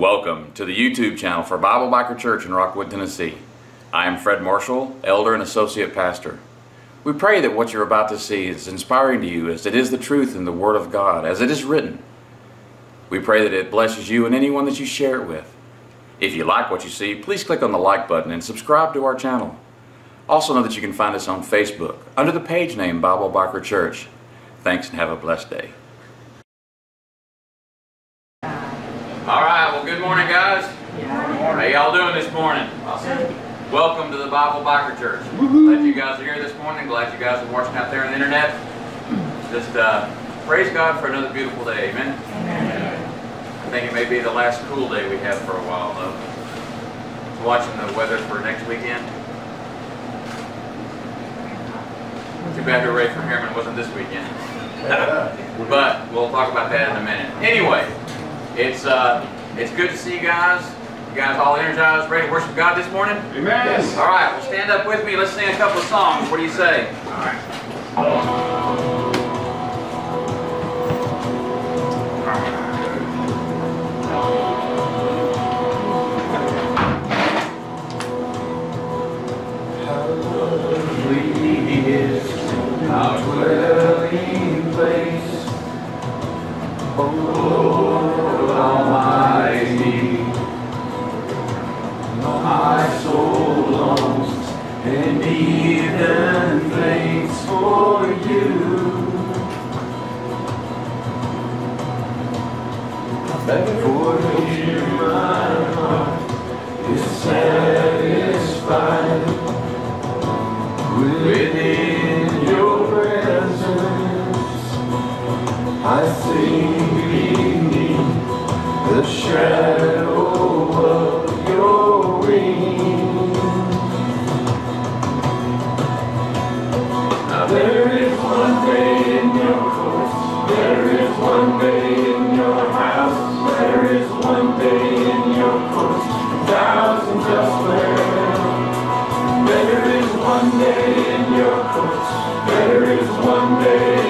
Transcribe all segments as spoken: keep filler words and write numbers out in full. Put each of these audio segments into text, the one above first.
Welcome to the YouTube channel for Bible Biker Church in Rockwood, Tennessee. I am Fred Marshall, Elder and Associate Pastor. We pray that what you're about to see is inspiring to you as it is the truth in the Word of God, as it is written. We pray that it blesses you and anyone that you share it with. If you like what you see, please click on the like button and subscribe to our channel. Also know that you can find us on Facebook under the page name Bible Biker Church. Thanks and have a blessed day. Alright, well good morning guys. How y'all doing this morning? Awesome. Welcome to the Bible Biker Church. Glad you guys are here this morning. Glad you guys are watching out there on the internet. Just uh, praise God for another beautiful day. Amen. Amen. I think it may be the last cool day we have for a while though. Watching the weather for next weekend. Too bad Hooray for Harriman wasn't this weekend. But we'll talk about that in a minute. Anyway. It's uh, it's good to see you guys. You guys all energized, ready to worship God this morning? Amen. Yes. All right, well stand up with me. Let's sing a couple of songs. What do you say? All right.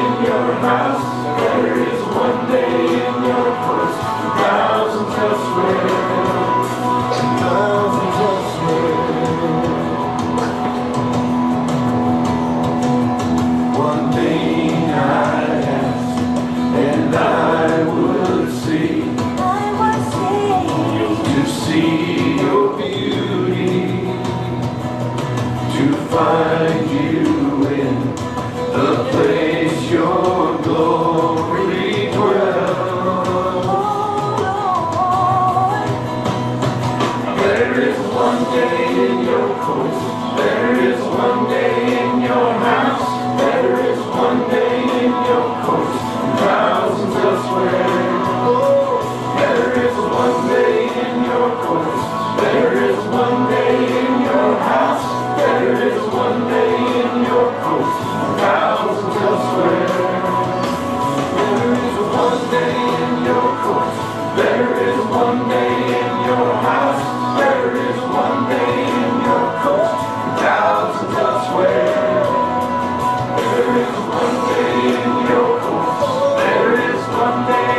One day in your house, there is one day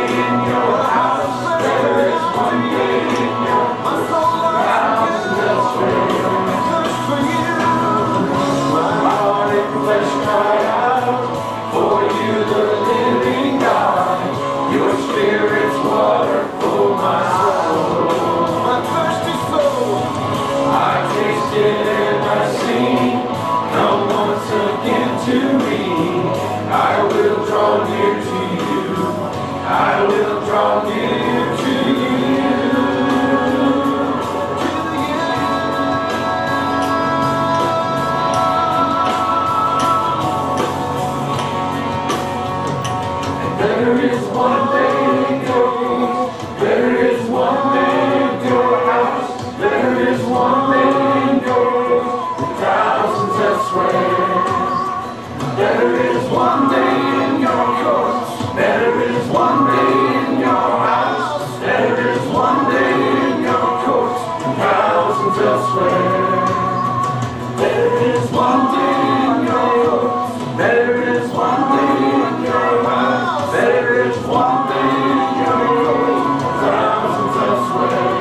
in your house, thousands elsewhere.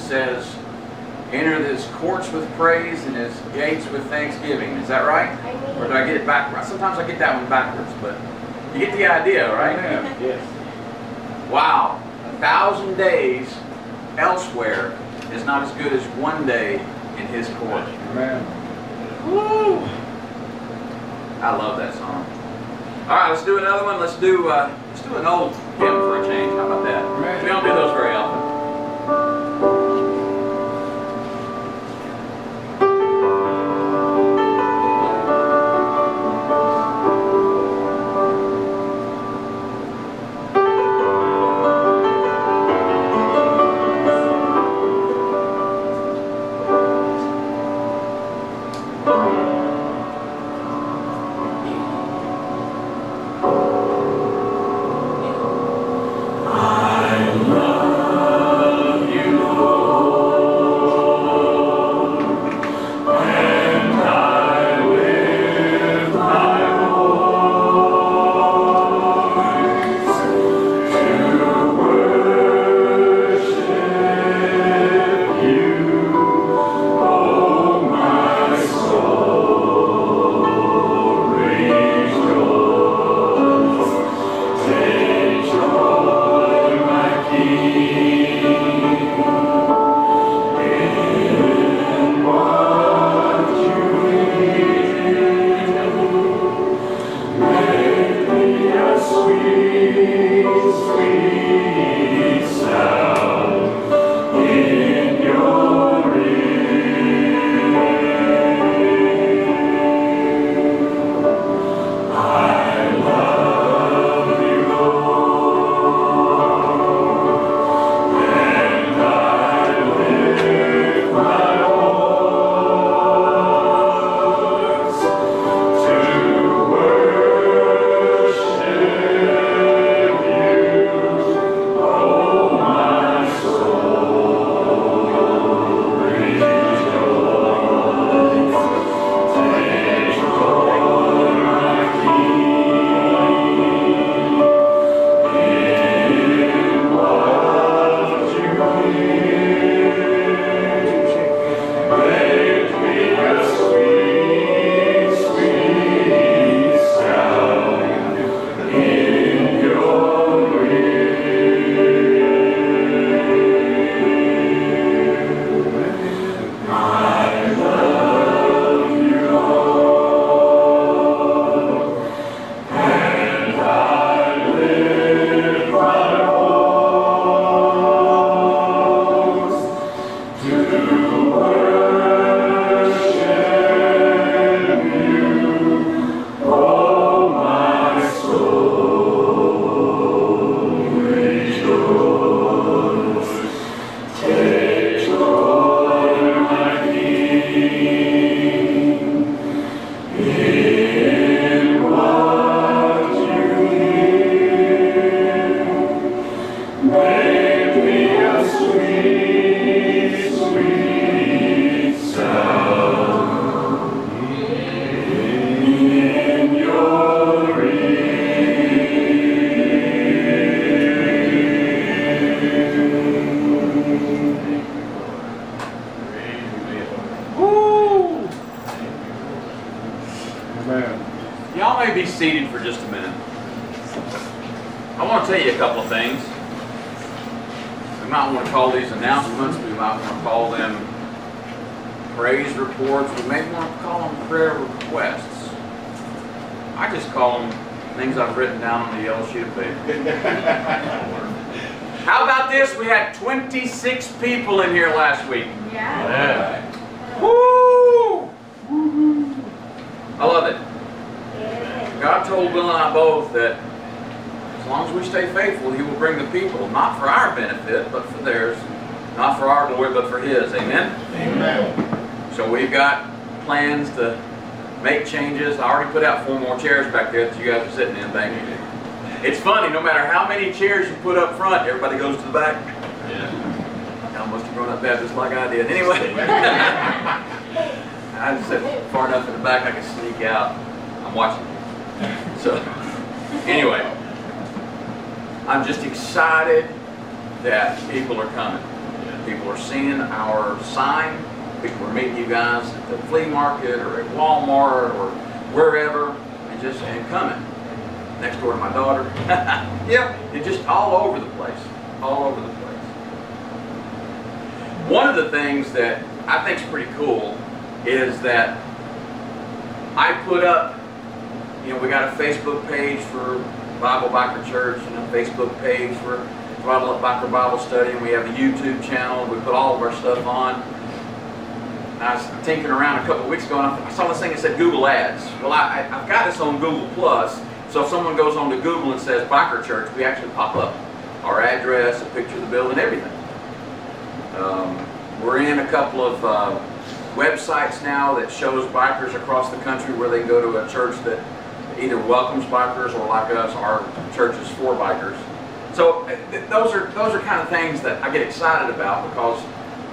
says, enter his courts with praise and his gates with thanksgiving. Is that right? Or did I get it backwards? Sometimes I get that one backwards, but you get the idea, right? Yeah. Yes. Wow. A thousand days elsewhere is not as good as one day in his court. Amen. Woo! I love that song. All right, let's do another one. Let's do uh, let's do an old hymn for a change. How about that? Amen. We don't do those very often. Chairs you put up front, everybody goes to the back. Yeah. Y'all must have grown up Baptist like I did. Anyway, I just sat far enough in the back I can sneak out. I'm watching you. So, anyway, I'm just excited that people are coming. Yeah. People are seeing our sign. People are meeting you guys at the flea market or at Walmart or wherever, and just and coming. Next door to my daughter. Yep, it's just all over the place. All over the place. One of the things that I think is pretty cool is that I put up, you know, we got a Facebook page for Bible Biker Church and a Facebook page for Throttle Up Biker Bible Study, and we have a YouTube channel. We put all of our stuff on. And I was tinkering around a couple of weeks ago, and I saw this thing that said Google Ads. Well, I, I've got this on Google Plus. So if someone goes on to Google and says Biker Church, we actually pop up. Our address, a picture of the building, everything. Um, we're in a couple of uh, websites now that shows bikers across the country where they can go to a church that either welcomes bikers or, like us, our church is for bikers. So th those are those are kind of things that I get excited about because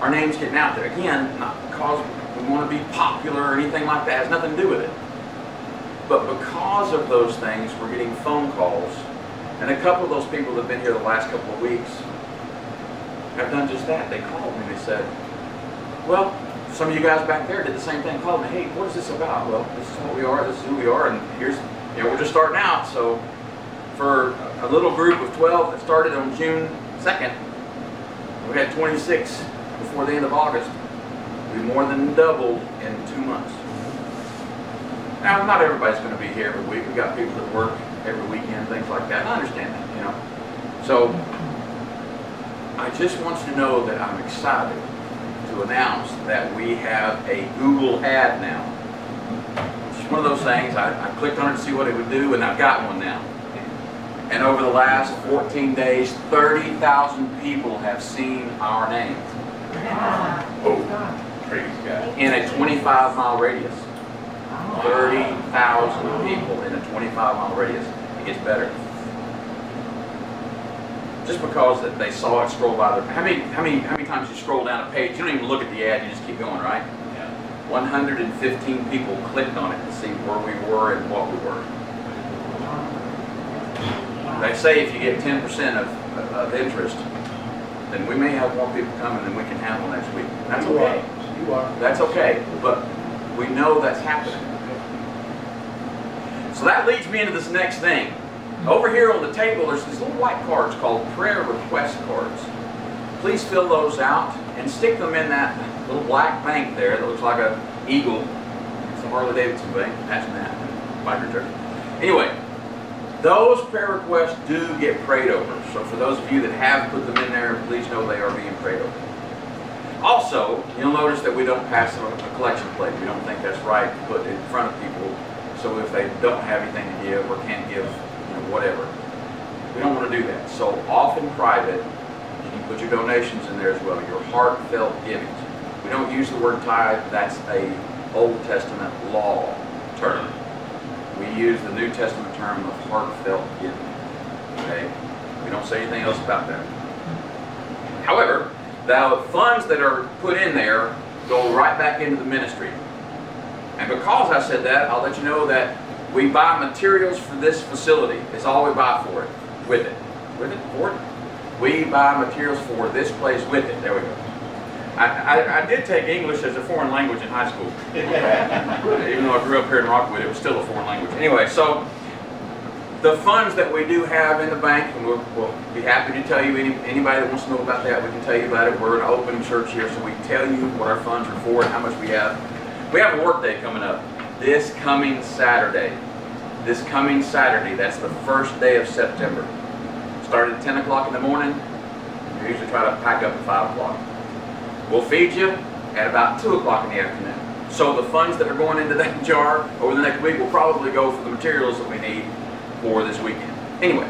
our name's getting out there. Again, not because we want to be popular or anything like that. It has nothing to do with it. But because of those things, we're getting phone calls. And a couple of those people that have been here the last couple of weeks have done just that. They called me and they said, well, some of you guys back there did the same thing. Called me, hey, what is this about? Well, this is what we are, this is who we are, and here's, you know, we're just starting out. So for a little group of twelve that started on June second, we had twenty-six before the end of August. We more than doubled in two months. Now, not everybody's going to be here every week. We've got people that work every weekend, things like that. And I understand that, you know. So, I just want you to know that I'm excited to announce that we have a Google ad now. It's one of those things, I, I clicked on it to see what it would do, and I've got one now. And over the last fourteen days, thirty thousand people have seen our name. Oh, praise God. In a twenty-five mile radius. thirty thousand people in a twenty-five mile radius. It gets better. Just because that they saw it scroll by their... How many, how many, how many times you scroll down a page, you don't even look at the ad, you just keep going, right? Yeah. one hundred fifteen people clicked on it to see where we were and what we were. They say if you get ten percent of, of interest, then we may have more people coming than we can handle next week. That's you okay. Are. You are. That's okay. But we know that's happening. So that leads me into this next thing. Over here on the table, there's these little white cards called prayer request cards. Please fill those out and stick them in that little black bank there that looks like an eagle. It's a Harley Davidson bank. Imagine that. Biker Church. Anyway, those prayer requests do get prayed over. So for those of you that have put them in there, please know they are being prayed over. Also, you'll notice that we don't pass them a collection plate. We don't think that's right to put in front of people. So if they don't have anything to give or can't give, you know, whatever, we don't want to do that. So off in private, you can put your donations in there as well, your heartfelt giving. We don't use the word tithe. That's a Old Testament law term. We use the New Testament term of heartfelt giving. Okay? We don't say anything else about that. However, the funds that are put in there go right back into the ministry. And because I said that, I'll let you know that we buy materials for this facility. It's all we buy for it, with it. With it? For it? We buy materials for this place with it. There we go. I, I, I did take English as a foreign language in high school. Even though I grew up here in Rockwood, it was still a foreign language. Anyway, so the funds that we do have in the bank, and we'll, we'll be happy to tell you, any, anybody that wants to know about that, we can tell you about it. We're an open church here, so we can tell you what our funds are for and how much we have. We have a work day coming up this coming Saturday. This coming Saturday, that's the first day of September. Start at ten o'clock in the morning. We usually try to pack up at five o'clock. We'll feed you at about two o'clock in the afternoon. So the funds that are going into that jar over the next week will probably go for the materials that we need for this weekend. Anyway,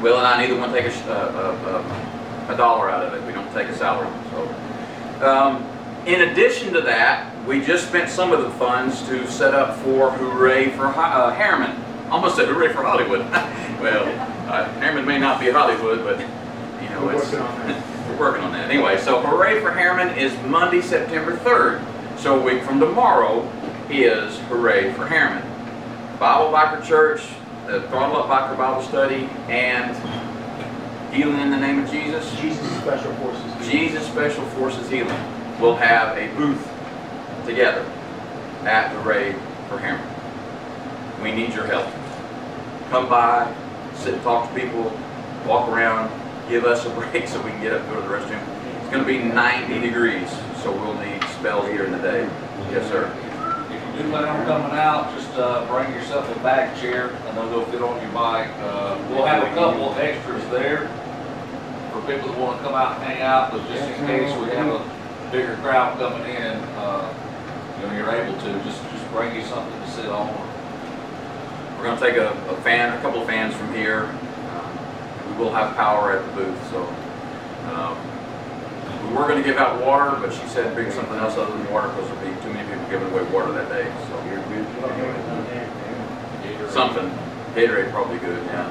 Will and I neither one take a, a, a, a dollar out of it. We don't take a salary. So, um, in addition to that, we just spent some of the funds to set up for Hooray for uh, Harriman. Almost said Hooray for Hollywood. Well, uh, Harriman may not be Hollywood, but you know, we're, it's, working, on we're working on that. Anyway, so Hooray for Harriman is Monday, September third. So a week from tomorrow is Hooray for Harriman. Bible Biker Church, the Throttle Up Biker Bible Study, and Healing in the Name of Jesus. Jesus' Special Forces. Jesus' Special Forces Healing will have a booth together at Hooray for Harriman. We need your help. Come by, sit and talk to people, walk around, give us a break so we can get up and go to the restroom. It's going to be ninety degrees, so we'll need spell heater in the day. Yes, sir. If you do plan on coming out, just uh, bring yourself a bag chair, and they'll go fit on your bike. Uh, we'll have a couple of extras there for people that want to come out and hang out, but just in case we have a bigger crowd coming in, uh, you know, you're able to, just, just bring you something to sit on. We're going to take a, a fan, a couple of fans from here. Uh, we will have power at the booth, so um, we were going to give out water, but she said bring something else other than water because there'll be too many people giving away water that day. So you're good. Anyway, something, Gatorade probably good. Yeah.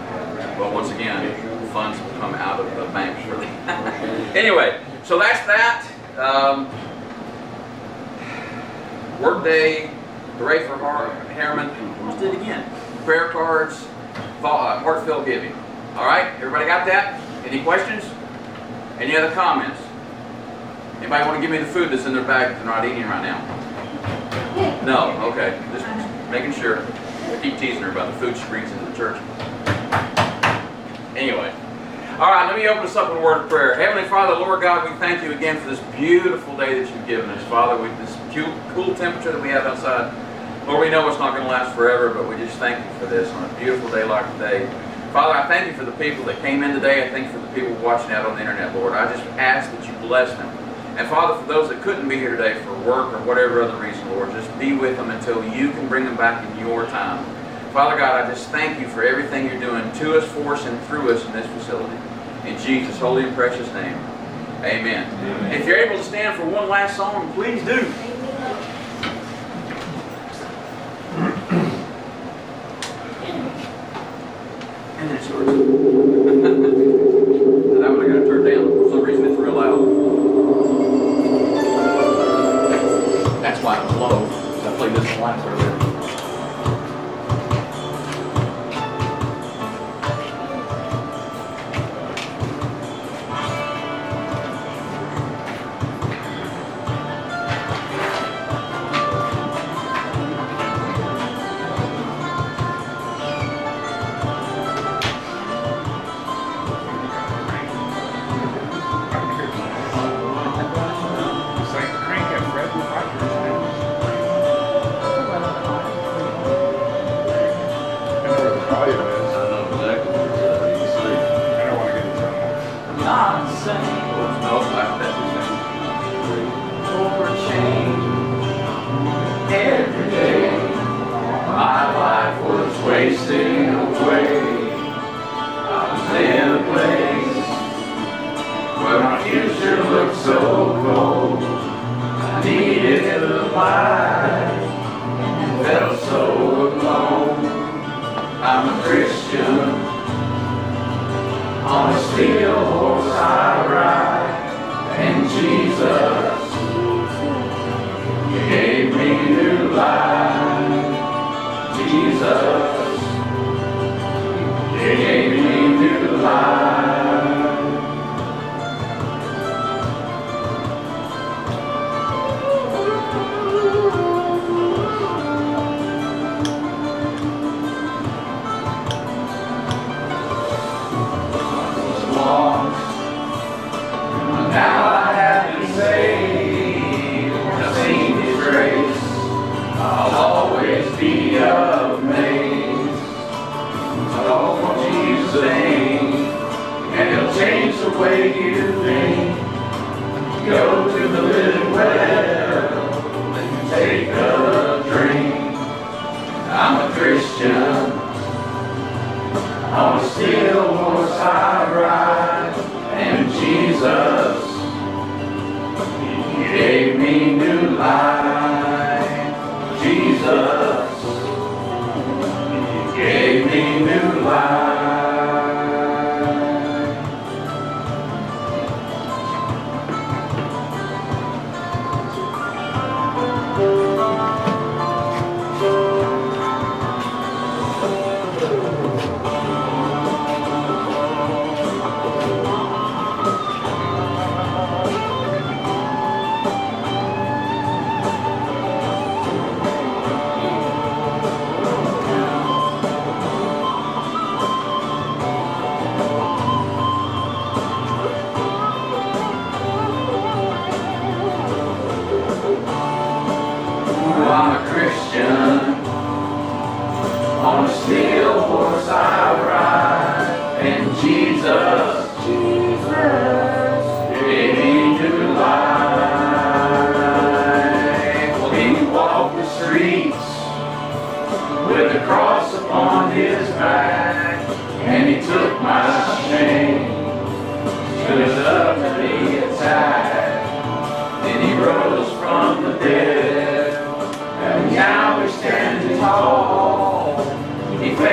But once again, funds will come out of the bank surely. Anyway, so that's that. Um, Word Day, Hooray for Harriman. Almost did it again. Prayer cards, heartfelt giving. All right, everybody got that? Any questions? Any other comments? Anybody want to give me the food that's in their bag that they're not eating right now? No? Okay. Just making sure. I keep teasing her about the food she brings into the church. Anyway. All right, let me open us up with a word of prayer. Heavenly Father, Lord God, we thank you again for this beautiful day that you've given us. Father, with this cool temperature that we have outside, Lord, we know it's not going to last forever, but we just thank you for this on a beautiful day like today. Father, I thank you for the people that came in today. I thank you for the people watching out on the internet, Lord. I just ask that you bless them. And Father, for those that couldn't be here today for work or whatever other reason, Lord, just be with them until you can bring them back in your time. Father God, I just thank you for everything you're doing to us, for us, and through us in this facility. In Jesus' holy and precious name, amen. Amen. If you're able to stand for one last song, please do. And it's yours. That one I got to turn down. For some reason, it's real loud. That's why it was low, because I played this one last earlier.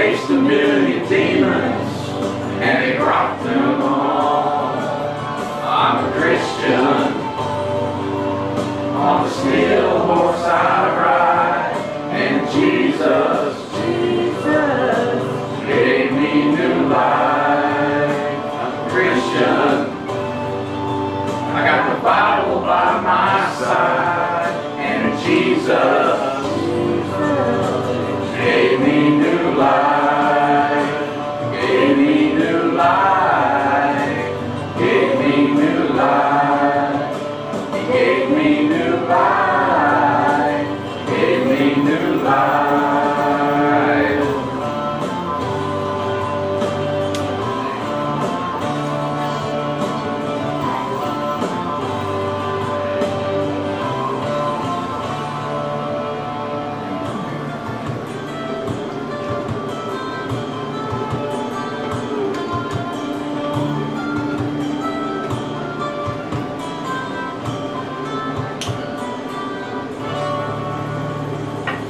chased a million demons, and he dropped them all. I'm a Christian, on the steel horse I ride, and Jesus, Jesus gave me new life. I'm a Christian, I got the Bible by my side, and Jesus gave me new life, gave me new life, gave me new life, he gave me new life, gave me new life.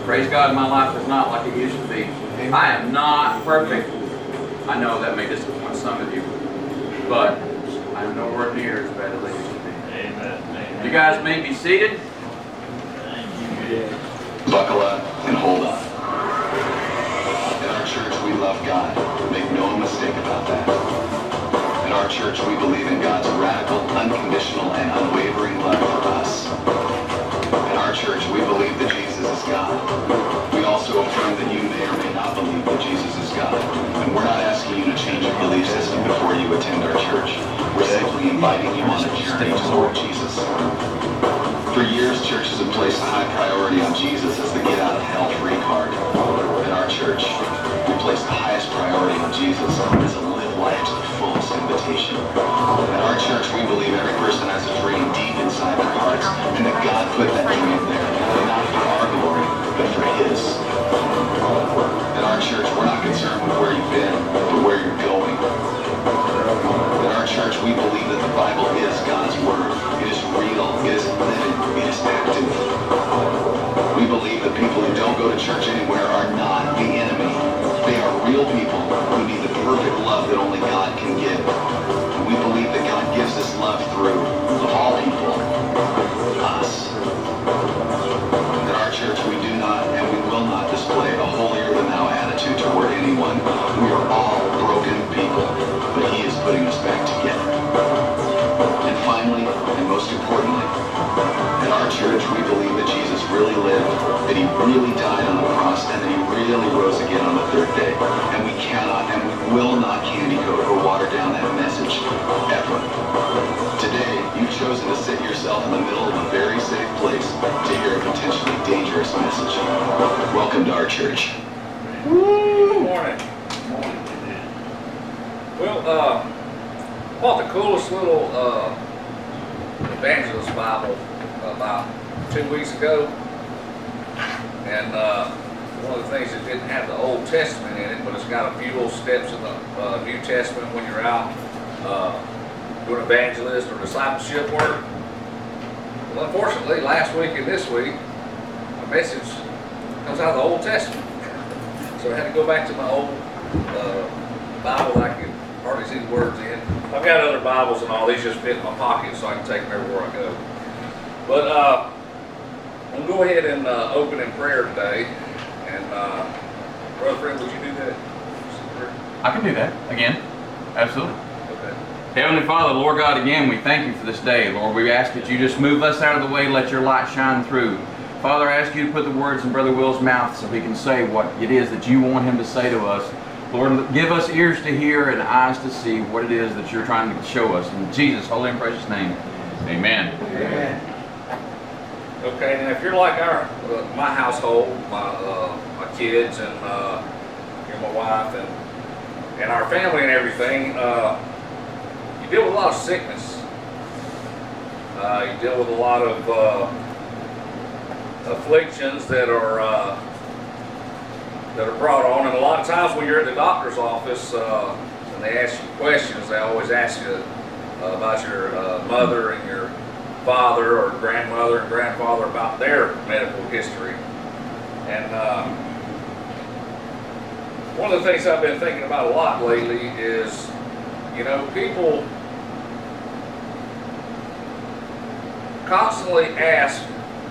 Praise God, my life is not like it used to be. I am not perfect. I know that may disappoint some of you, but I'm nowhere near as bad as I used to be. Amen. You guys may be seated. Buckle up and hold on. In our church, we love God. Make no mistake about that. In our church, we believe in God's radical, unconditional, and unwavering love for us. In our church, we believe that Jesus is God. We also affirm that you may or may not believe that Jesus is God. And we're not asking you to change your belief system before you attend our church. We're simply inviting you on a journey toward Jesus. For years, churches have placed a high priority on Jesus as the get-out-of-hell free card. In our church, we place the highest priority on Jesus as a live life to the fullest invitation. In our church, we believe every person has a dream deep inside their hearts, and that God put that dream there, not for our glory, but for His. In our church, we're not concerned with where you've been, but where you're going. In our church, we believe that the Bible is God's Word. It is real, it is living, it is active. We believe that people who don't go to church anywhere are not the enemy. They are real people who need the perfect love that only God can give. We believe that God gives us love through, of all people, us. In our church, we do not and we will not display a holier-than-thou attitude toward anyone. We are all broken people, but He is putting us back together. And finally, and most importantly, in our church, we believe that Jesus really lived, that He really died on the cross, and that He really rose again on the third day. And we cannot and we will not candy coat or water down that message, ever. Today, you've chosen to sit yourself in the middle of a very safe place to hear a potentially dangerous message. Welcome to our church. Good morning. Good morning. Well, uh, what the coolest little uh, evangelist Bible about two weeks ago, and uh, one of the things that didn't have the Old Testament in it, but it's got a few little steps in the uh, New Testament when you're out uh, doing evangelist or discipleship work. Well, unfortunately, last week and this week, a message comes out of the Old Testament, so I had to go back to my old uh, Bible that I could hardly see the words in. I've got other Bibles and all, these just fit in my pocket, so I can take them everywhere I go. But uh, we'll go ahead and uh, open in prayer today. And uh, Brother Fred, would you do that? I can do that again. Absolutely. Okay. Heavenly Father, Lord God, again, we thank you for this day. Lord, we ask that you just move us out of the way, let your light shine through. Father, I ask you to put the words in Brother Will's mouth so he can say what it is that you want him to say to us. Lord, give us ears to hear and eyes to see what it is that you're trying to show us. In Jesus' holy and precious name, amen. Amen. Okay, and if you're like our, uh, my household, my, uh, my kids and uh, you know, my wife and, and our family and everything, uh, you deal with a lot of sickness. Uh, you deal with a lot of uh, afflictions that are uh, that are brought on, and a lot of times when you're at the doctor's office uh, and they ask you questions, they always ask you uh, about your uh, mother and your father or grandmother and grandfather about their medical history, and um, one of the things I've been thinking about a lot lately is, you know, people constantly ask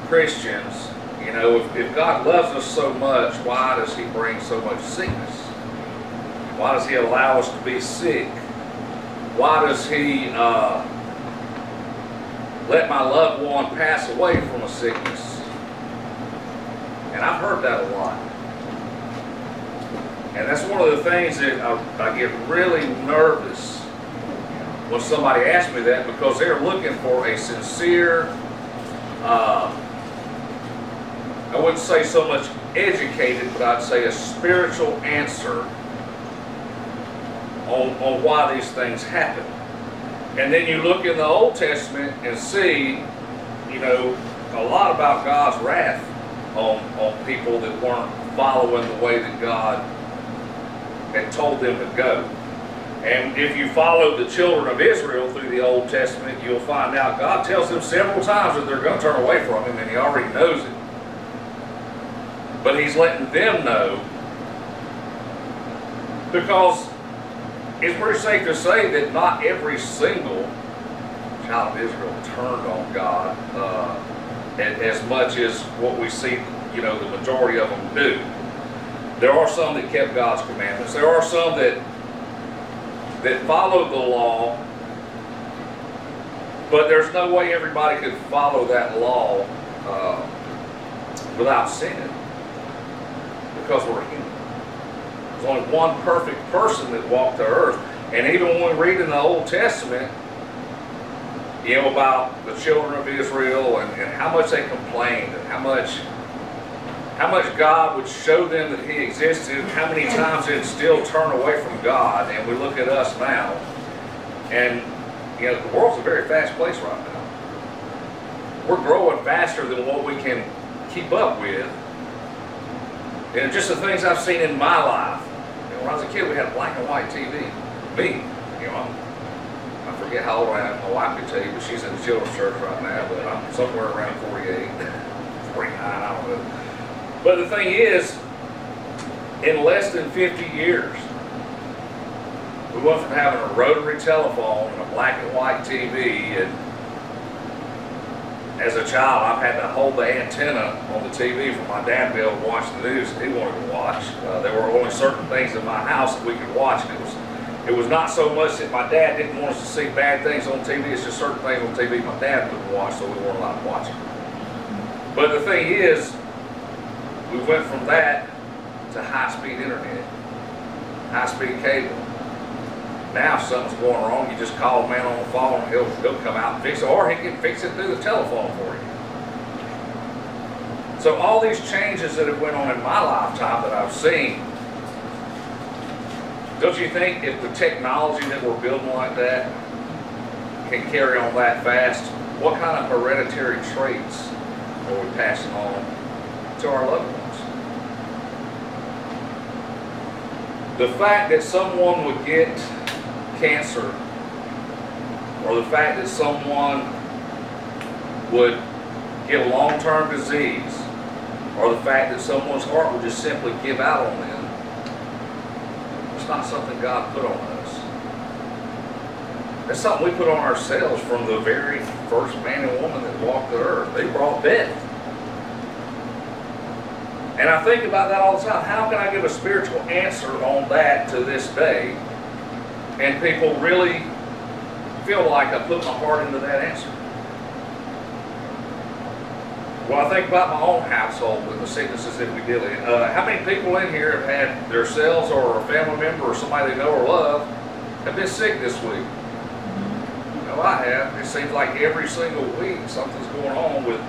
Christians, you know, if, if God loves us so much, why does He bring so much sickness? Why does He allow us to be sick? Why does He uh, let my loved one pass away from a sickness? And I've heard that a lot. And that's one of the things that I, I get really nervous when somebody asks me that, because they're looking for a sincere, uh, I wouldn't say so much educated, but I'd say a spiritual answer on, on why these things happen. And then you look in the Old Testament and see, you know, a lot about God's wrath on, on people that weren't following the way that God had told them to go. And if you follow the children of Israel through the Old Testament, you'll find out God tells them several times that they're going to turn away from Him, and He already knows it. But He's letting them know, because it's pretty safe to say that not every single child of Israel turned on God uh, as much as what we see, you know, the majority of them do. There are some that kept God's commandments. There are some that, that followed the law, but there's no way everybody could follow that law uh, without sinning, because we're human. There's only one perfect person that walked the earth. And even when we read in the Old Testament, you know, about the children of Israel and, and how much they complained, and how much how much God would show them that He existed, and how many times they'd still turn away from God. And we look at us now, and you know, the world's a very fast place right now. We're growing faster than what we can keep up with. You know, just the things I've seen in my life. You know, when I was a kid, we had a black and white T V. Me, you know, I'm, I forget how old I am. My wife could tell you, but she's in the children's church right now. But I'm somewhere around forty-eight, forty-nine, I don't know. But the thing is, in less than fifty years, we went from having a rotary telephone and a black and white T V, and as a child, I've had to hold the antenna on the T V for my dad to be able to watch the news that he wanted to watch. Uh, there were only certain things in my house that we could watch, and it was, it was not so much that my dad didn't want us to see bad things on T V, it's just certain things on T V my dad wouldn't watch, so we weren't allowed to watch it. But the thing is, we went from that to high-speed internet, high-speed cable. Now if something's going wrong, you just call a man on the phone, and he'll, he'll come out and fix it, or he can fix it through the telephone for you. So all these changes that have went on in my lifetime that I've seen, don't you think if the technology that we're building like that can carry on that fast, what kind of hereditary traits are we passing on to our loved ones? The fact that someone would get cancer, or the fact that someone would get a long-term disease, or the fact that someone's heart would just simply give out on them, it's not something God put on us. It's something we put on ourselves from the very first man and woman that walked the earth. They brought death. And I think about that all the time. How can I give a spiritual answer on that to this day, and people really feel like I put my heart into that answer? Well, I think about my own household with the sicknesses that we deal in. Uh, how many people in here have had themselves or a family member or somebody they know or love have been sick this week? No, I have. It seems like every single week something's going on with,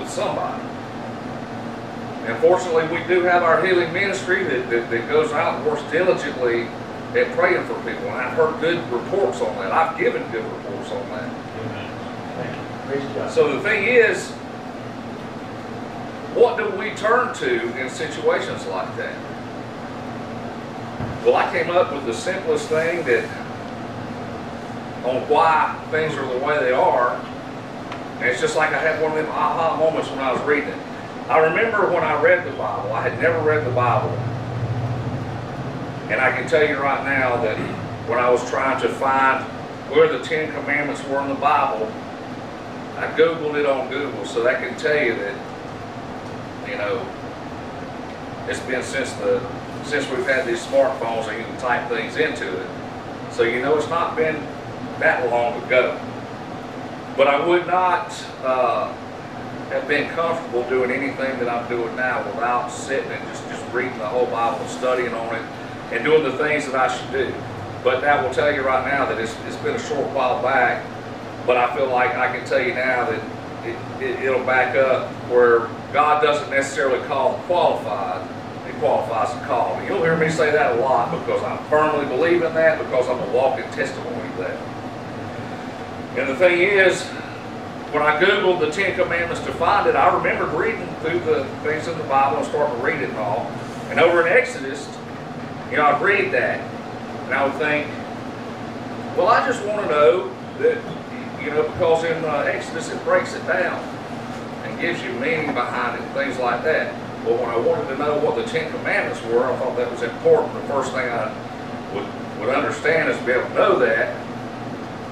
with somebody. And fortunately, we do have our healing ministry that, that, that goes out and works diligently at praying for people. And I've heard good reports on that. I've given good reports on that. Amen. So the thing is, what do we turn to in situations like that? Well, I came up with the simplest thing that on why things are the way they are. And it's just like I had one of them aha moments when I was reading it. I remember when I read the Bible, I had never read the Bible. And I can tell you right now that when I was trying to find where the Ten Commandments were in the Bible, I Googled it on Google, so that can tell you that, you know, it's been since the since we've had these smartphones and you can type things into it. So you know it's not been that long ago. But I would not uh, have been comfortable doing anything that I'm doing now without sitting and just, just reading the whole Bible, studying on it, and doing the things that I should do. But that will tell you right now that it's, it's been a short while back, but I feel like I can tell you now that it, it, it'll back up where God doesn't necessarily call qualified, He qualifies to call. You'll hear me say that a lot because I firmly believe in that, because I'm a walking testimony of that. And the thing is, when I Googled the Ten Commandments to find it, I remembered reading through the things in the Bible and starting to read it and all. And over in Exodus, you know, I'd read that, and I would think, well, I just want to know that, you know, because in uh, Exodus it breaks it down and gives you meaning behind it and things like that. Well, when I wanted to know what the Ten Commandments were, I thought that was important. The first thing I would, would understand is to be able to know that.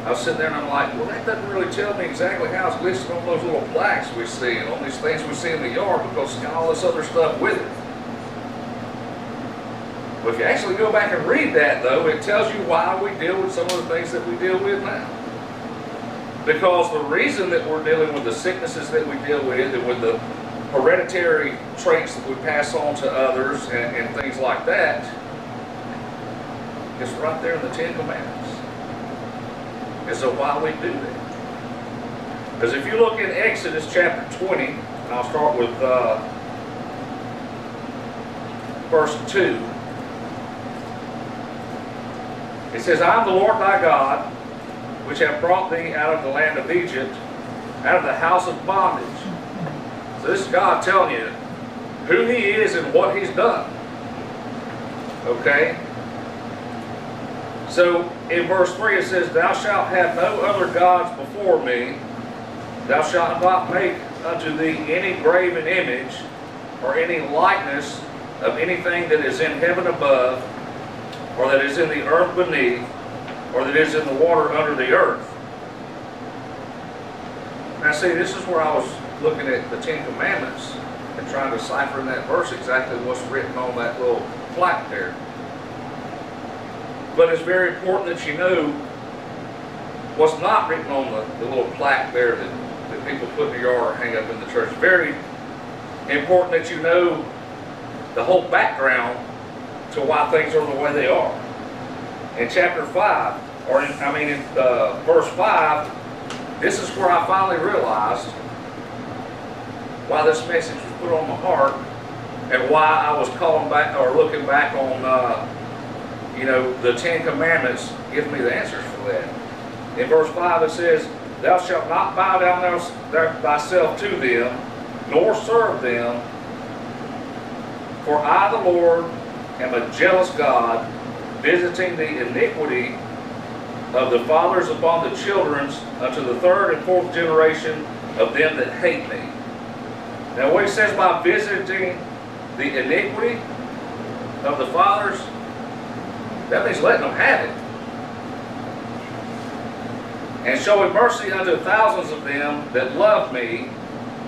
I was sitting there and I'm like, well, that doesn't really tell me exactly how it's listed on those little plaques we see and on these things we see in the yard, because it's got all this other stuff with it. But if you actually go back and read that, though, it tells you why we deal with some of the things that we deal with now. Because the reason that we're dealing with the sicknesses that we deal with and with the hereditary traits that we pass on to others and, and things like that is right there in the Ten Commandments. And so why we do that? Because if you look in Exodus chapter twenty, and I'll start with uh, verse two. It says, I am the Lord thy God, which have brought thee out of the land of Egypt, out of the house of bondage. So this is God telling you who He is and what He's done. Okay? So in verse three it says, Thou shalt have no other gods before me. Thou shalt not make unto thee any graven image or any likeness of anything that is in heaven above, or that is in the earth beneath, or that is in the water under the earth. Now see, this is where I was looking at the Ten Commandments and trying to decipher in that verse exactly what's written on that little plaque there. But it's very important that you know what's not written on the, the little plaque there that, that people put in the yard or hang up in the church. It's very important that you know the whole background to why things are the way they are. In chapter five, or in, I mean in uh, verse five, this is where I finally realized why this message was put on my heart and why I was calling back or looking back on, uh, you know, the Ten Commandments, give me the answers for that. In verse five it says, Thou shalt not bow down thyself to them, nor serve them, for I the Lord am a jealous God, visiting the iniquity of the fathers upon the children unto the third and fourth generation of them that hate me. Now what he says by visiting the iniquity of the fathers, that means letting them have it. And showing mercy unto thousands of them that love me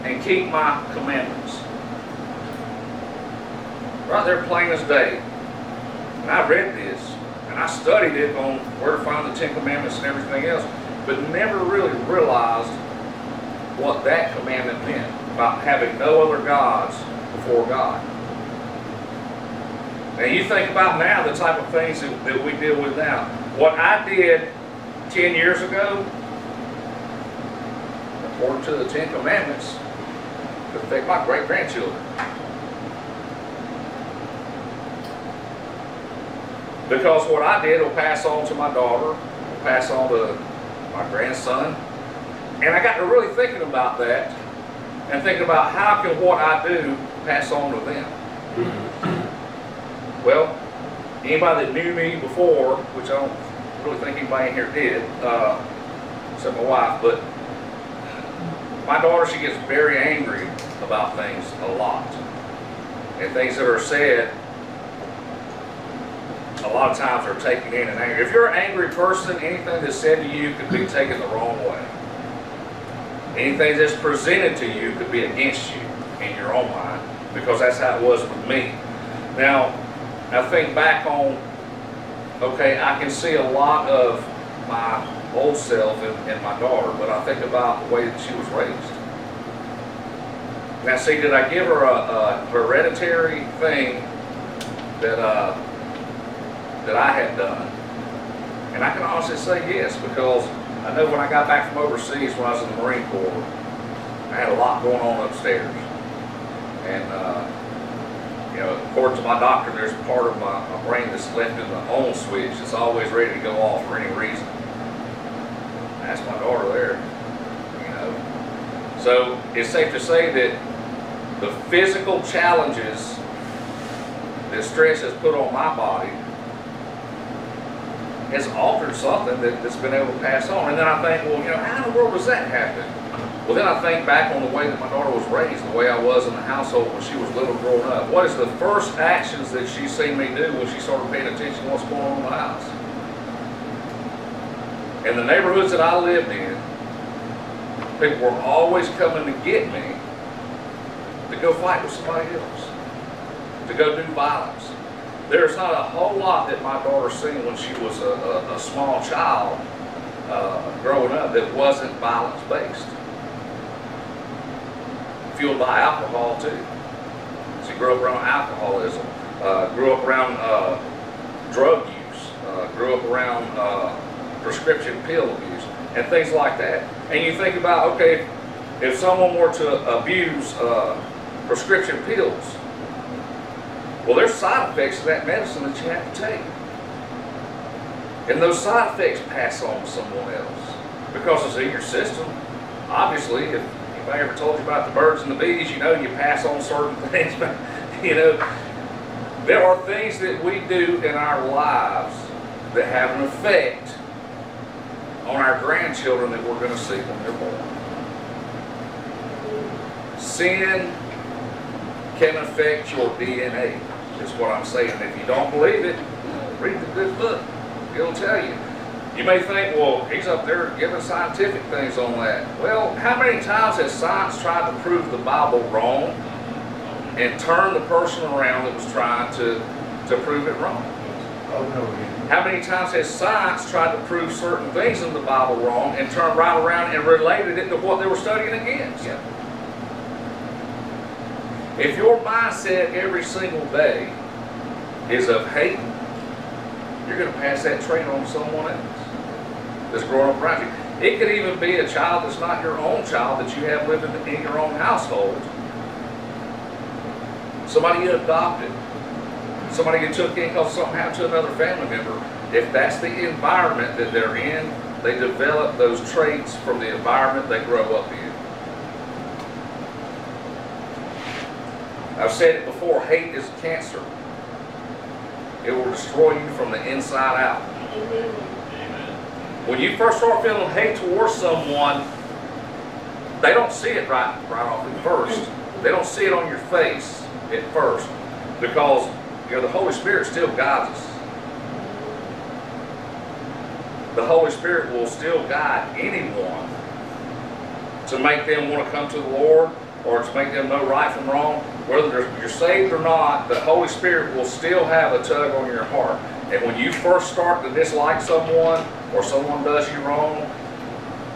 and keep my commandments. Right there, plain as day. And I read this, and I studied it on where to find the Ten Commandments and everything else, but never really realized what that commandment meant about having no other gods before God. Now you think about now the type of things that, that we deal with now. What I did ten years ago, according to the Ten Commandments, could affect my great-grandchildren. Because what I did will pass on to my daughter, will pass on to my grandson. And I got to really thinking about that and thinking about how can what I do pass on to them. Well, anybody that knew me before, which I don't really think anybody in here did, uh, except my wife, but my daughter, she gets very angry about things a lot. And things that are said a lot of times are taken in and angry. If you're an angry person, anything that's said to you could be taken the wrong way. Anything that's presented to you could be against you in your own mind, because that's how it was with me. Now, I think back on, okay, I can see a lot of my old self and my daughter, but I think about the way that she was raised. Now, see, did I give her a, a hereditary thing that uh, that I had done? And I can honestly say yes, because I know when I got back from overseas, when I was in the Marine Corps, I had a lot going on upstairs. And uh, you know, according to my doctrine, there's part of my, my brain that's left in the on switch that's always ready to go off for any reason. That's my daughter there, you know. So it's safe to say that the physical challenges that stress has put on my body has altered something that, that's been able to pass on. And then I think, well, you know, how in the world does that happen? Well, then I think back on the way that my daughter was raised, the way I was in the household when she was little growing up. What is the first actions that she seen me do when she started paying attention to what's going on in the house? In the neighborhoods that I lived in, people were always coming to get me to go fight with somebody else, to go do violence. There's not a whole lot that my daughter seen when she was a, a, a small child uh, growing up that wasn't violence-based. Fueled by alcohol, too. She grew up around alcoholism, uh, grew up around uh, drug use, uh, grew up around uh, prescription pill abuse and things like that. And you think about, okay, if someone were to abuse uh, prescription pills, well, there's side effects to that medicine that you have to take. And those side effects pass on to someone else because it's in your system. Obviously, if anybody ever told you about the birds and the bees, you know, you pass on certain things, but, you know, there are things that we do in our lives that have an effect on our grandchildren that we're going to see when they're born. Sin can affect your D N A, is what I'm saying. If you don't believe it, read the good book. It'll tell you. You may think, well, he's up there giving scientific things on that. Well, how many times has science tried to prove the Bible wrong and turn the person around that was trying to, to prove it wrong? Oh, no. How many times has science tried to prove certain things in the Bible wrong and turned right around and related it to what they were studying against? Yeah. If your mindset every single day is of hate, you're going to pass that trait on to someone else that's growing up around you. It could even be a child that's not your own child that you have living in your own household. Somebody you adopted. Somebody who took income somehow to another family member. If that's the environment that they're in, they develop those traits from the environment they grow up in. I've said it before, hate is cancer. It will destroy you from the inside out. When you first start feeling hate towards someone, they don't see it right, right off at first. They don't see it on your face at first, because you know, the Holy Spirit still guides us. The Holy Spirit will still guide anyone to make them want to come to the Lord or to make them know right from wrong. Whether you're saved or not, the Holy Spirit will still have a tug on your heart. And when you first start to dislike someone or someone does you wrong,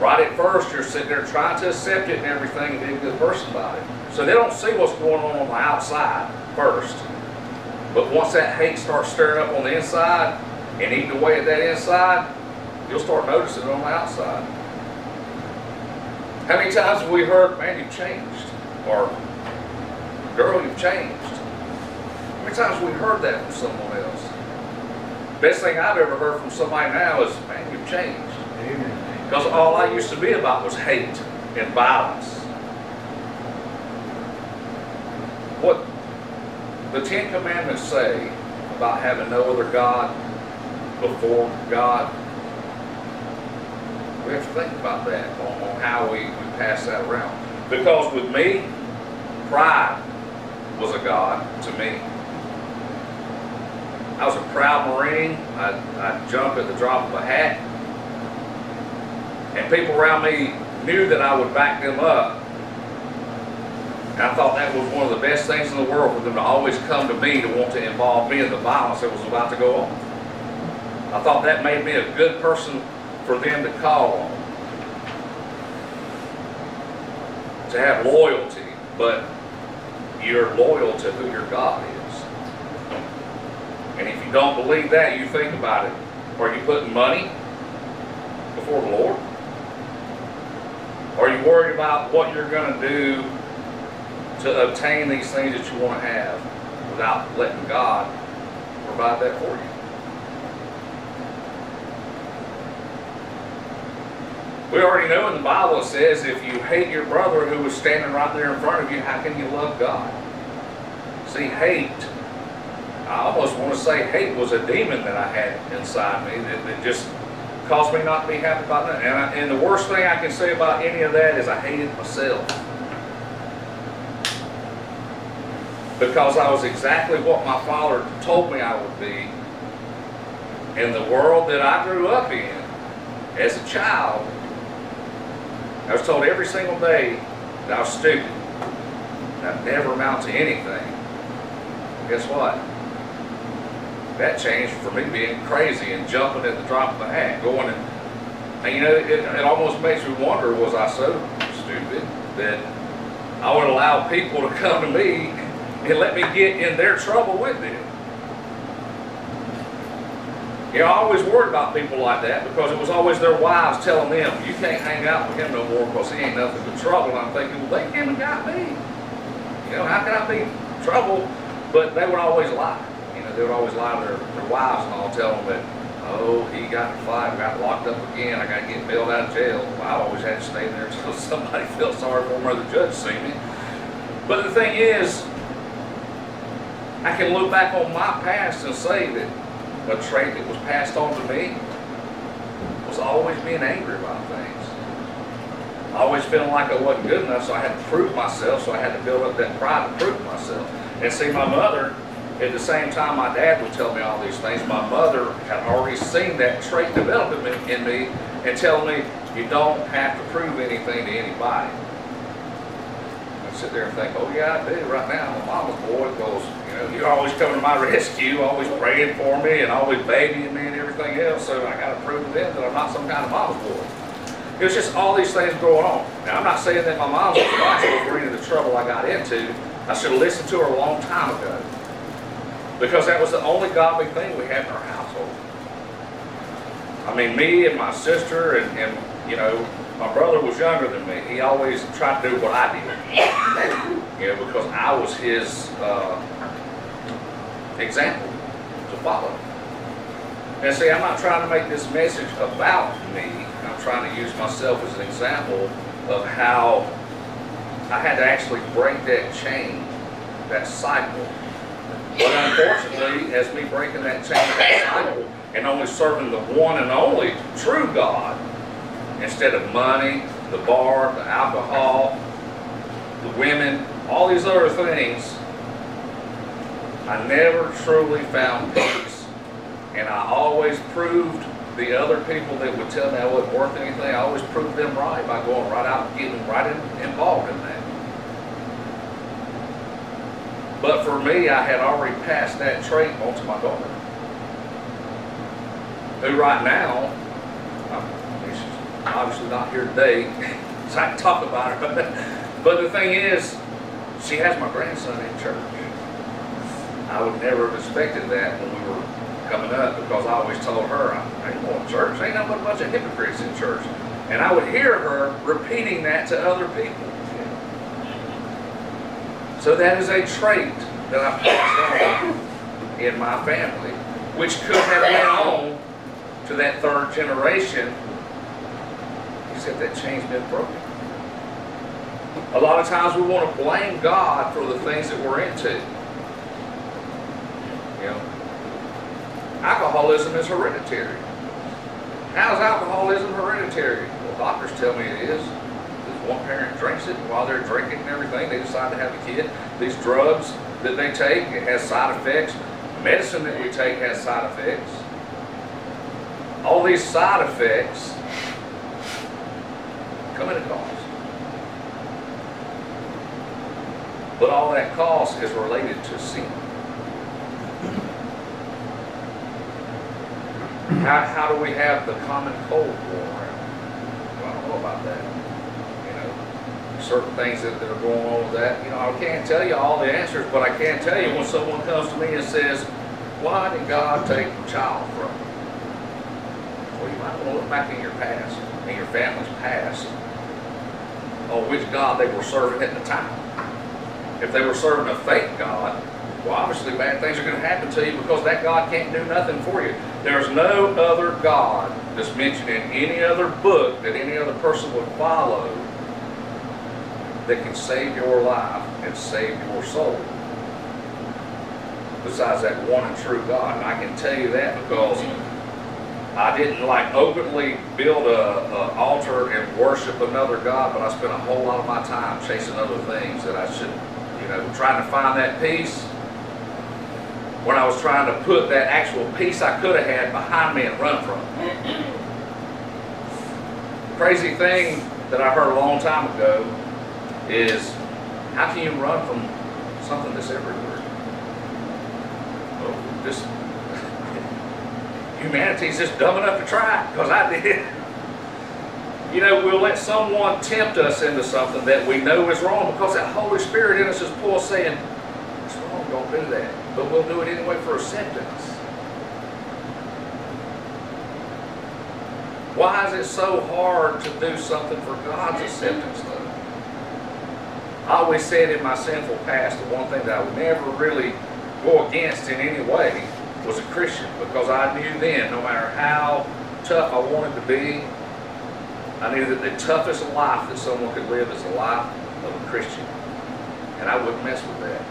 right at first you're sitting there trying to accept it and everything and be a good person about it. So they don't see what's going on on the outside first. But once that hate starts stirring up on the inside and eating away at that inside, you'll start noticing it on the outside. How many times have we heard, man, you've changed? Or, girl, you've changed. How many times have we heard that from someone else? Best thing I've ever heard from somebody now is, man, you've changed. Because all I used to be about was hate and violence. What the Ten Commandments say about having no other God before God. We have to think about that on, on how we, we pass that around. Because with me, pride was a God to me. I was a proud Marine. I, I jumped at the drop of a hat. And people around me knew that I would back them up. And I thought that was one of the best things in the world, for them to always come to me to want to involve me in the violence that was about to go on. I thought that made me a good person for them to call on, to have loyalty. But you're loyal to who your God is. And if you don't believe that, you think about it. Are you putting money before the Lord? Are you worried about what you're going to do to obtain these things that you want to have without letting God provide that for you? We already know in the Bible it says, if you hate your brother who is standing right there in front of you, how can you love God? See, hate, I almost want to say hate was a demon that I had inside me that, that just caused me not to be happy about that. And, I, and the worst thing I can say about any of that is I hated myself. Because I was exactly what my father told me I would be in the world that I grew up in as a child. I was told every single day that I was stupid, that I'd never amount to anything. Well, guess what? That changed for me being crazy and jumping at the drop of a hat, going and, and you know, it, it almost makes me wonder, was I so stupid that I would allow people to come to me and let me get in their trouble with them? You know, I always worried about people like that because it was always their wives telling them, you can't hang out with him no more because he ain't nothing but trouble. And I'm thinking, well, they came and got me. You know, how can I be trouble? But they would always lie. You know, they would always lie to their, their wives and all, tell them that, oh, he got in a fight, got locked up again, I got to get bailed out of jail. Well, I always had to stay there until somebody felt sorry for me or the judge seen me. But the thing is, I can look back on my past and say that the trait that was passed on to me was always being angry about things. I always feeling like I wasn't good enough, so I had to prove myself, so I had to build up that pride to prove myself. And see, my mother, at the same time my dad would tell me all these things, my mother had already seen that trait develop in me and tell me, you don't have to prove anything to anybody. I sit there and think, oh yeah, I do right now. My mama's boy goes, you're always coming to my rescue, always praying for me, and always babying me and everything else, so I got to prove to them that I'm not some kind of mama's boy. It was just all these things going on. Now, I'm not saying that my mom was responsible for any of the trouble I got into. I should have listened to her a long time ago, because that was the only godly thing we had in our household. I mean, me and my sister and, and you know, my brother was younger than me. He always tried to do what I did, you know, because I was his... Uh, example to follow. And see, I'm not trying to make this message about me. I'm trying to use myself as an example of how I had to actually break that chain, that cycle. But unfortunately, as me breaking that chain, that cycle, and only serving the one and only true God, instead of money, the bar, the alcohol, the women, all these other things, I never truly found peace, and I always proved the other people that would tell me I wasn't worth anything, I always proved them right by going right out and getting right in, involved in that. But for me, I had already passed that trait onto my daughter, who right now, she's obviously not here today, so I can talk about her, but the thing is, she has my grandson in church. I would never have expected that when we were coming up, because I always told her, I ain't going to church. Ain't nothing but a bunch of hypocrites in church. And I would hear her repeating that to other people. So that is a trait that I passed on in my family, which could have went on to that third generation, except that chain's been broken. A lot of times we want to blame God for the things that we're into. You know, alcoholism is hereditary. How is alcoholism hereditary? Well, doctors tell me it is. If one parent drinks it, while they're drinking and everything, they decide to have a kid. These drugs that they take, it has side effects. Medicine that we take has side effects. All these side effects come at a cost. But all that cost is related to sin. How, how do we have the common cold war around? Well, I don't know about that. You know, certain things that, that are going on with that. You know, I can't tell you all the answers, but I can tell you when someone comes to me and says, why did God take the child from me? Well, you might want to look back in your past, in your family's past, on which God they were serving at the time. If they were serving a fake God, well, obviously bad things are going to happen to you because that God can't do nothing for you. There's no other God that's mentioned in any other book that any other person would follow that can save your life and save your soul besides that one and true God. And I can tell you that because I didn't like openly build a, a altar and worship another God, but I spent a whole lot of my time chasing other things that I shouldn't. You know, trying to find that peace when I was trying to put that actual peace I could have had behind me and run from it. The crazy thing that I heard a long time ago is, how can you run from something that's everywhere? Well, just, humanity's just dumb enough to try it, because I did. You know, we'll let someone tempt us into something that we know is wrong because that Holy Spirit in us is Paul saying, it's wrong, don't do that. But we'll do it anyway for acceptance. Why is it so hard to do something for God's acceptance, though? I always said in my sinful past, the one thing that I would never really go against in any way was a Christian, because I knew then, no matter how tough I wanted to be, I knew that the toughest life that someone could live is the life of a Christian. And I wouldn't mess with that.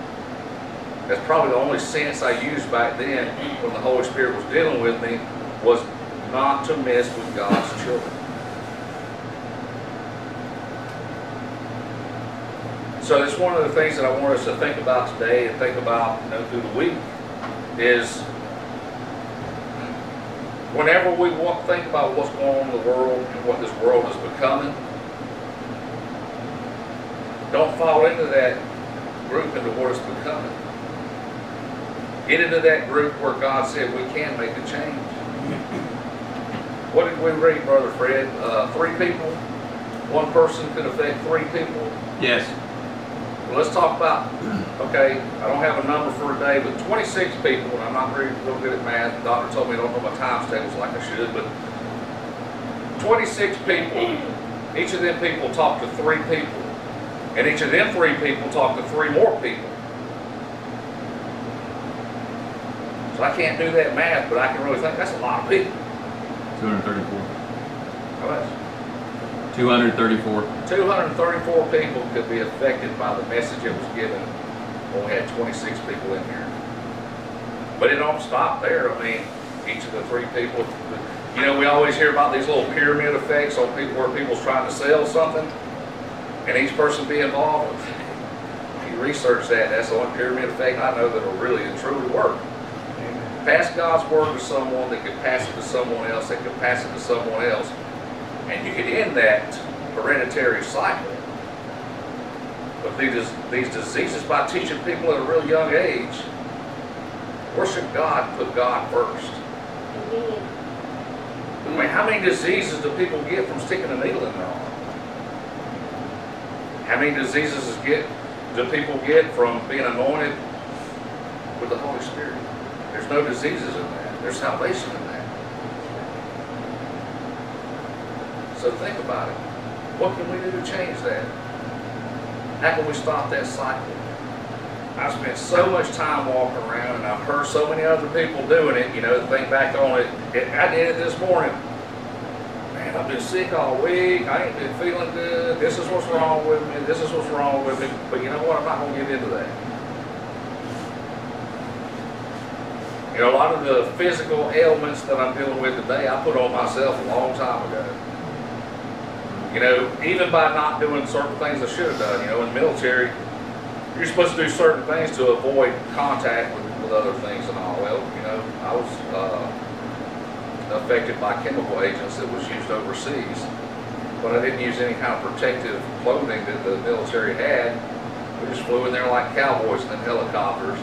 That's probably the only sense I used back then when the Holy Spirit was dealing with me, was not to mess with God's children. So it's one of the things that I want us to think about today and think about, you know, through the week is, whenever we walk, think about what's going on in the world and what this world is becoming, don't fall into that group into what it's becoming. Get into that group where God said we can make a change. What did we read, Brother Fred? Uh, three people? One person could affect three people? Yes. Well, let's talk about, okay, I don't have a number for a day, but twenty-six people, and I'm not very real good at math. The doctor told me I don't know my times tables like I should, but twenty-six people, each of them people talked to three people, and each of them three people talked to three more people. So I can't do that math, but I can really think that's a lot of people. two hundred thirty-four. How much? two hundred thirty-four. two hundred thirty-four people could be affected by the message that was given when we had twenty-six people in here. But it don't stop there. I mean, each of the three people, you know, we always hear about these little pyramid effects on people where people's trying to sell something and each person be involved. If you research that, that's the only pyramid effect I know that will really and truly work. Pass God's word to someone that could pass it to someone else, that could pass it to someone else. And you could end that hereditary cycle. But these, these diseases, by teaching people at a real young age, worship God, put God first. I mean, how many diseases do people get from sticking a needle in their arm? How many diseases get, do people get from being anointed with the Holy Spirit? There's no diseases in that. There's salvation in that. So think about it. What can we do to change that? How can we stop that cycle? I've spent so much time walking around, and I've heard so many other people doing it. You know, think back on it. it I did it this morning. Man, I've been sick all week. I ain't been feeling good. This is what's wrong with me. This is what's wrong with me. But you know what? I'm not going to get into that. You know, a lot of the physical ailments that I'm dealing with today, I put on myself a long time ago. You know, even by not doing certain things I should have done. You know, in the military, you're supposed to do certain things to avoid contact with with other things and all. Well, you know, I was uh, affected by chemical agents that was used overseas, but I didn't use any kind of protective clothing that the military had. We just flew in there like cowboys in helicopters.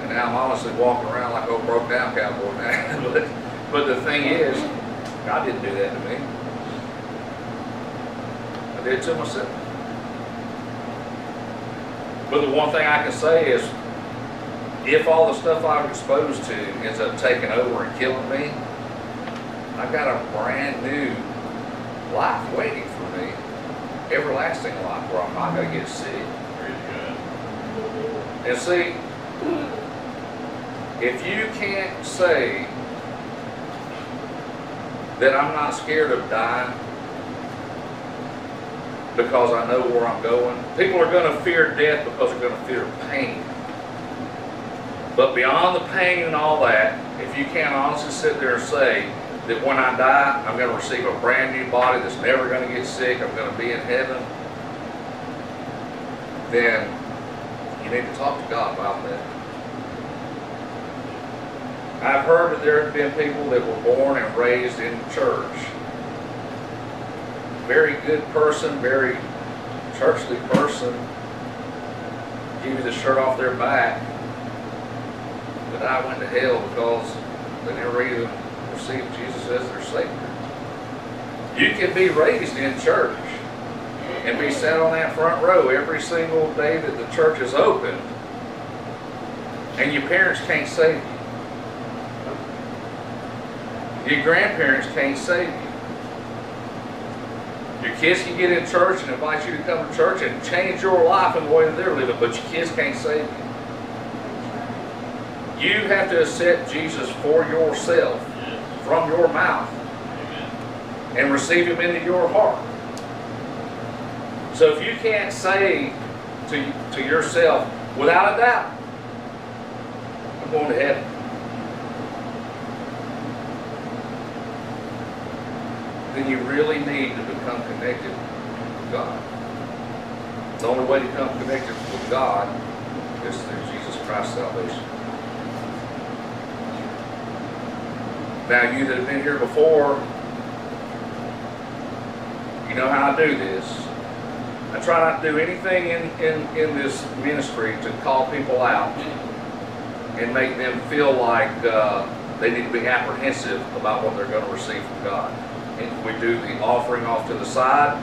And now I'm honestly walking around like a broke down cowboy now. but, but the thing is, God didn't do that to me. I did it to myself. But the one thing I can say is, if all the stuff I was exposed to ends up taking over and killing me, I've got a brand new life waiting for me. Everlasting life where I'm not going to get sick. And see, if you can't say that I'm not scared of dying because I know where I'm going, people are going to fear death because they're going to fear pain. But beyond the pain and all that, if you can't honestly sit there and say that when I die, I'm going to receive a brand new body that's never going to get sick, I'm going to be in heaven, then you need to talk to God about that. I've heard that there have been people that were born and raised in church. Very good person, very churchly person. Give you the shirt off their back. But I went to hell because they never even received Jesus as their Savior. You can be raised in church and be sat on that front row every single day that the church is open, and your parents can't save you. Your grandparents can't save you. Your kids can get in church and invite you to come to church and change your life in the way that they're living, but your kids can't save you. You have to accept Jesus for yourself, from your mouth, and receive Him into your heart. So if you can't say to, to yourself, without a doubt, I'm going to heaven, then you really need to become connected with God. The only way to become connected with God is through Jesus Christ's salvation. Now, you that have been here before, you know how I do this. I try not to do anything in, in, in this ministry to call people out and make them feel like uh, they need to be apprehensive about what they're going to receive from God. And we do the offering off to the side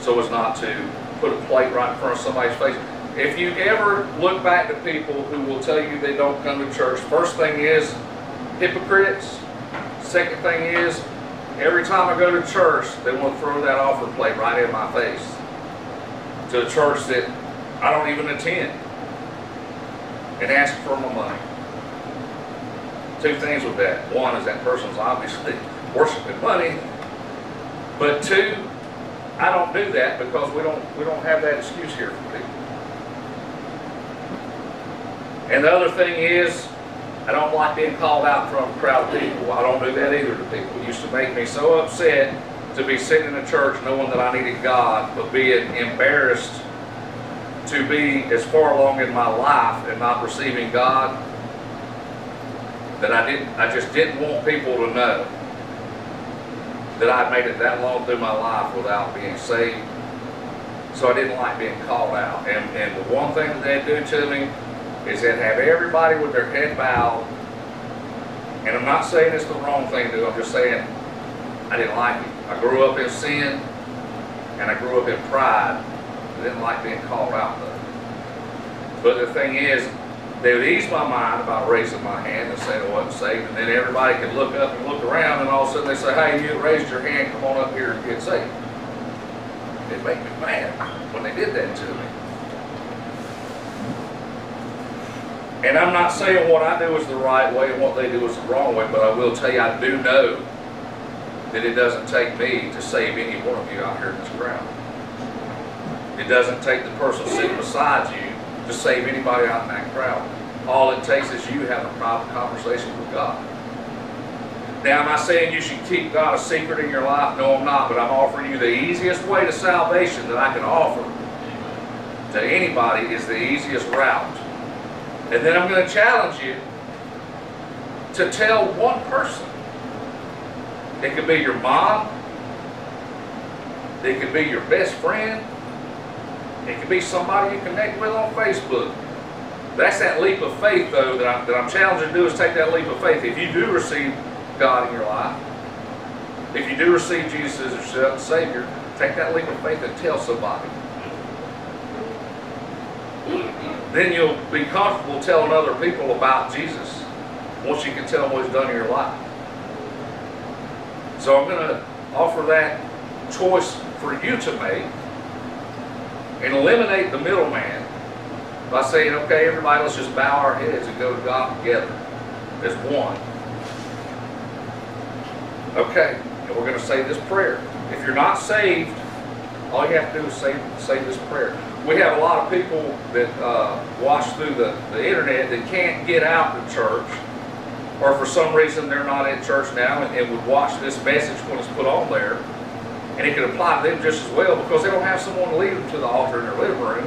so as not to put a plate right in front of somebody's face. If you ever look back to people who will tell you they don't come to church, first thing is hypocrites. Second thing is, every time I go to church, they want to throw that offering plate right in my face, to a church that I don't even attend, and ask for my money. Two things with that. One is that person's obviously worshiping money, but two, I don't do that because we don't we don't have that excuse here for people. And the other thing is, I don't like being called out from a crowd of people. I don't do that either to people. It used to make me so upset to be sitting in a church knowing that I needed God, but being embarrassed to be as far along in my life and not receiving God, that I didn't. I just didn't want people to know that I'd made it that long through my life without being saved. So I didn't like being called out. And, and the one thing that they do to me is that have everybody with their head bowed, and I'm not saying it's the wrong thing to do, I'm just saying I didn't like it. I grew up in sin, and I grew up in pride. I didn't like being called out though. But the thing is, they would ease my mind about raising my hand and saying I wasn't saved, and then everybody could look up and look around, and all of a sudden they say, hey, you raised your hand, come on up here and get saved. It made me mad when they did that to me. And I'm not saying what I do is the right way and what they do is the wrong way, but I will tell you, I do know that it doesn't take me to save any one of you out here in this crowd. It doesn't take the person sitting beside you to save anybody out in that crowd. All it takes is you having a private conversation with God. Now, am I saying you should keep God a secret in your life? No, I'm not, but I'm offering you the easiest way to salvation that I can offer, to anybody is the easiest route. And then I'm going to challenge you to tell one person. It could be your mom. It could be your best friend. It could be somebody you connect with on Facebook. That's that leap of faith, though, that I'm, that I'm challenging to do, is take that leap of faith. If you do receive God in your life, if you do receive Jesus as your Savior, take that leap of faith and tell somebody. Then you'll be comfortable telling other people about Jesus once you can tell them what He's done in your life. So I'm going to offer that choice for you to make and eliminate the middleman by saying, okay, everybody, let's just bow our heads and go to God together as one. Okay, and we're going to say this prayer. If you're not saved, all you have to do is say, say this prayer. We have a lot of people that uh, watch through the, the internet that can't get out to church, or for some reason they're not in church now and, and would watch this message when it's put on there, and it can apply to them just as well because they don't have someone to lead them to the altar in their living room.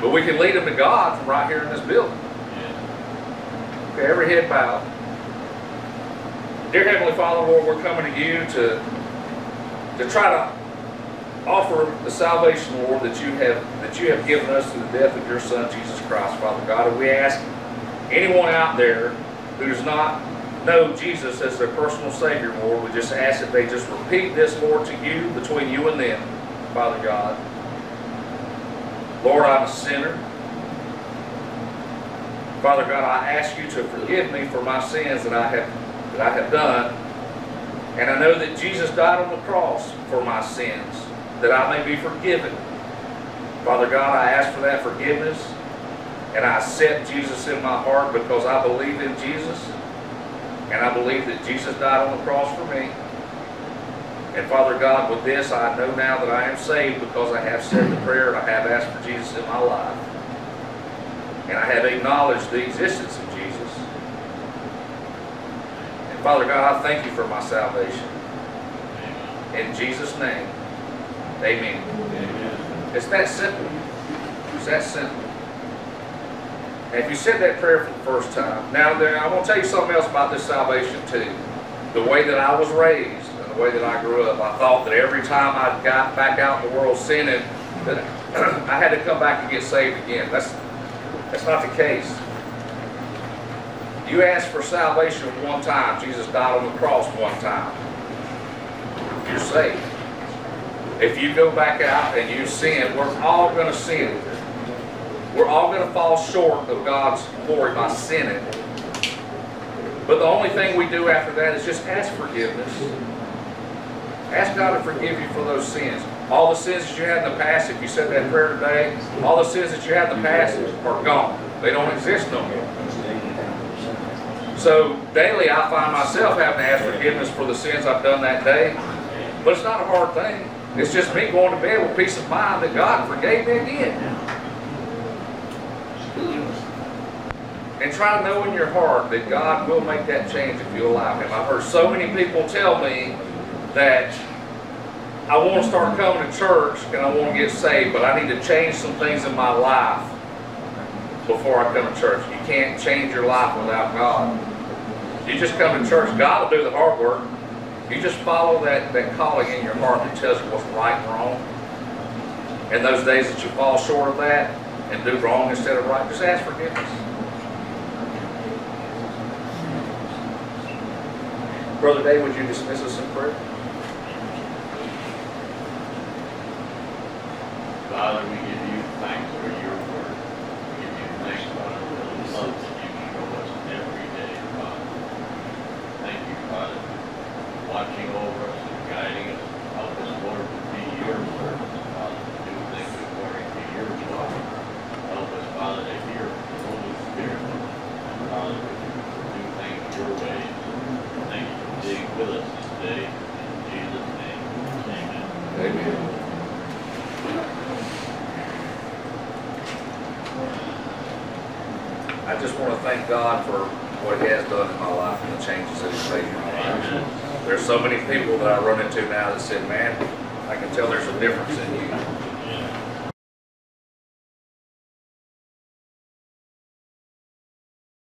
But we can lead them to God from right here in this building. Okay, every head bowed. Dear Heavenly Father, Lord, we're coming to you to, to try to offer the salvation, Lord, that you have that you have given us through the death of your Son, Jesus Christ, Father God. And we ask anyone out there who does not know Jesus as their personal Savior, Lord, we just ask that they just repeat this, Lord, to you, between you and them, Father God. Lord, I'm a sinner. Father God, I ask you to forgive me for my sins that I have, that I have done. And I know that Jesus died on the cross for my sins, that I may be forgiven. Father God, I ask for that forgiveness, and I accept Jesus in my heart because I believe in Jesus, and I believe that Jesus died on the cross for me. And Father God, with this, I know now that I am saved because I have said the prayer and I have asked for Jesus in my life. And I have acknowledged the existence of Jesus. And Father God, I thank you for my salvation. In Jesus' name, amen. Amen. It's that simple. It's that simple. And if you said that prayer for the first time, now then, I want to tell you something else about this salvation too. The way that I was raised, way that I grew up, I thought that every time I got back out in the world sinning, that I had to come back and get saved again. That's, that's not the case. You asked for salvation one time. Jesus died on the cross one time. You're saved. If you go back out and you sin, we're all going to sin. We're all going to fall short of God's glory by sinning. But the only thing we do after that is just ask forgiveness. Ask God to forgive you for those sins. All the sins that you had in the past, if you said that prayer today, all the sins that you had in the past are gone. They don't exist no more. So daily I find myself having to ask forgiveness for the sins I've done that day. But it's not a hard thing. It's just me going to bed with peace of mind that God forgave me again. And try to know in your heart that God will make that change if you allow Him. I've heard so many people tell me that I want to start coming to church and I want to get saved, but I need to change some things in my life before I come to church. You can't change your life without God. You just come to church. God will do the hard work. You just follow that, that calling in your heart that tells you what's right and wrong. And those days that you fall short of that and do wrong instead of right, just ask forgiveness. Brother Dave, would you dismiss us in prayer? Father, we give you thanks for your word. We give you thanks for the love that you show us every day, Father. Thank you, Father, for watching over us and guiding us. Help us, Lord, to be your servants, Father, to do things according to your law. Help us, Father, to hear the Holy Spirit, Father, to do things your way. Thank you for being with us this day. In Jesus' name, amen. Amen. I just want to thank God for what He has done in my life and the changes that He's made in my life. There's so many people that I run into now that said, man, I can tell there's a difference in you.